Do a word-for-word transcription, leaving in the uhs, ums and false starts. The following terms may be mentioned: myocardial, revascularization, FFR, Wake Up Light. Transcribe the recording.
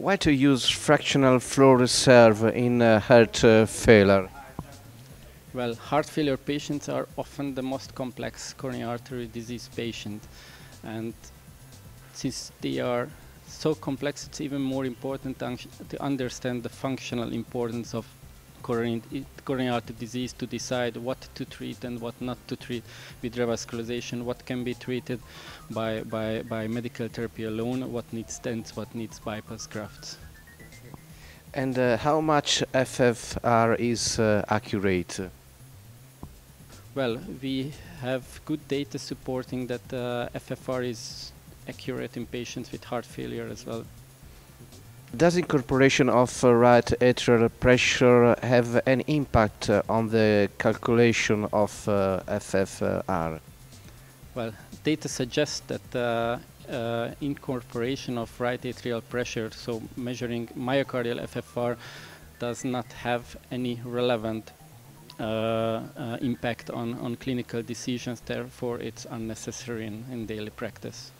Why to use fractional flow reserve in uh, heart uh, failure? Well, heart failure patients are often the most complex coronary artery disease patient, and since they are so complex, it's even more important to understand the functional importance of coronary, coronary artery disease to decide what to treat and what not to treat with revascularization, what can be treated by, by, by medical therapy alone, what needs stents, what needs bypass grafts. And uh, how much F F R is uh, accurate? Well, we have good data supporting that uh, F F R is accurate in patients with heart failure as well. Does incorporation of uh, right atrial pressure have an impact uh, on the calculation of uh, F F R? Well, data suggests that uh, Uh, incorporation of right atrial pressure, so measuring myocardial F F R, does not have any relevant uh, uh, impact on, on clinical decisions, therefore it's unnecessary in, in daily practice.